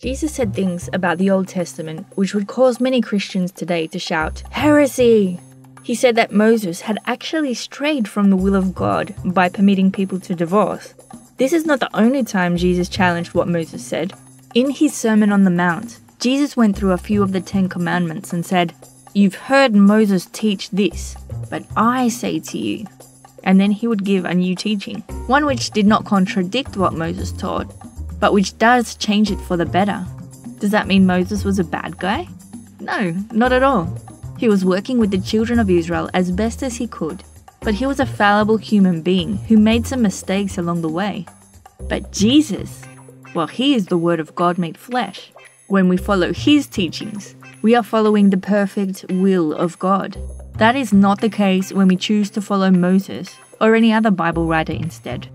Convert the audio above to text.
Jesus said things about the Old Testament which would cause many Christians today to shout, "Heresy!" He said that Moses had actually strayed from the will of God by permitting people to divorce. This is not the only time Jesus challenged what Moses said. In his Sermon on the Mount, Jesus went through a few of the Ten Commandments and said, "You've heard Moses teach this, but I say to you." And then he would give a new teaching, one which did not contradict what Moses taught, but which does change it for the better. Does that mean Moses was a bad guy? No, not at all. He was working with the children of Israel as best as he could, but he was a fallible human being who made some mistakes along the way. But Jesus, well, he is the Word of God made flesh. When we follow his teachings, we are following the perfect will of God. That is not the case when we choose to follow Moses or any other Bible writer instead.